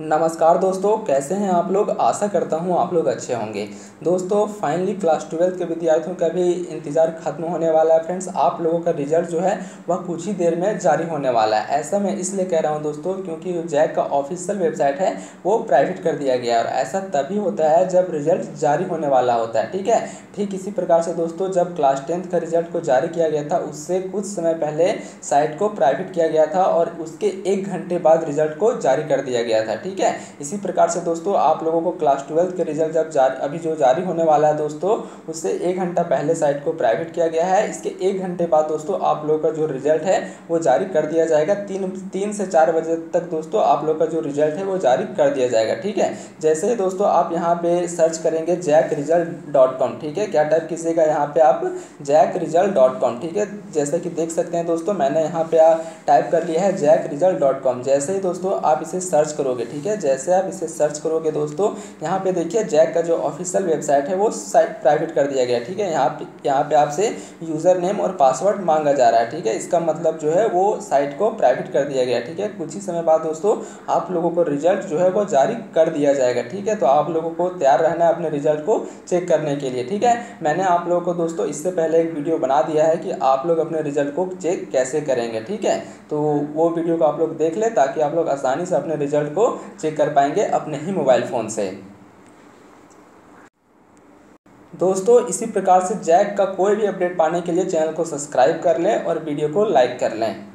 नमस्कार दोस्तों, कैसे हैं आप लोग। आशा करता हूं आप लोग अच्छे होंगे। दोस्तों फाइनली क्लास 12 के विद्यार्थियों का भी इंतज़ार खत्म होने वाला है। फ्रेंड्स आप लोगों का रिजल्ट जो है वह कुछ ही देर में जारी होने वाला है। ऐसा मैं इसलिए कह रहा हूं दोस्तों क्योंकि जैक का ऑफिशियल वेबसाइट है वो प्राइवेट कर दिया गया है, और ऐसा तभी होता है जब रिजल्ट जारी होने वाला होता है। ठीक है, ठीक इसी प्रकार से दोस्तों जब क्लास 10 का रिजल्ट को जारी किया गया था उससे कुछ समय पहले साइट को प्राइवेट किया गया था और उसके एक घंटे बाद रिजल्ट को जारी कर दिया गया था। ठीक है, इसी प्रकार से दोस्तों आप लोगों को क्लास 12 के रिजल्ट जब अभी जो जारी होने वाला है दोस्तों उससे एक घंटा पहले साइट को प्राइवेट किया गया है। इसके एक घंटे बाद दोस्तों आप लोगों का जो रिजल्ट है वो जारी कर दिया जाएगा। तीन से चार बजे तक दोस्तों आप लोगों का जो रिजल्ट है वो जारी कर दिया जाएगा। ठीक है, जैसे ही दोस्तों आप यहाँ पे सर्च करेंगे jacrizalt.com। ठीक है, क्या टाइप कीजिएगा यहाँ पे आप jacrizalt.com। ठीक है, जैसे कि देख सकते हैं दोस्तों मैंने यहाँ पे टाइप कर लिया है jacrizalt.com। जैसे ही दोस्तों आप इसे सर्च करोगे, ठीक है, जैसे आप इसे सर्च करोगे दोस्तों यहाँ पे देखिए जैक का जो ऑफिशियल वेबसाइट है वो साइट प्राइवेट कर दिया गया। ठीक है, यहाँ पे आपसे यूज़र नेम और पासवर्ड मांगा जा रहा है। ठीक है, इसका मतलब जो है वो साइट को प्राइवेट कर दिया गया। ठीक है, कुछ ही समय बाद दोस्तों आप लोगों को रिजल्ट जो है वो जारी कर दिया जाएगा। ठीक है, तो आप लोगों को तैयार रहना है अपने रिजल्ट को चेक करने के लिए। ठीक है, मैंने आप लोगों को दोस्तों इससे पहले एक वीडियो बना दिया है कि आप लोग अपने रिजल्ट को चेक कैसे करेंगे। ठीक है, तो वो वीडियो को आप लोग देख लें ताकि आप लोग आसानी से अपने रिजल्ट को चेक कर पाएंगे अपने ही मोबाइल फ़ोन से। दोस्तों इसी प्रकार से जैक का कोई भी अपडेट पाने के लिए चैनल को सब्सक्राइब कर लें और वीडियो को लाइक कर लें।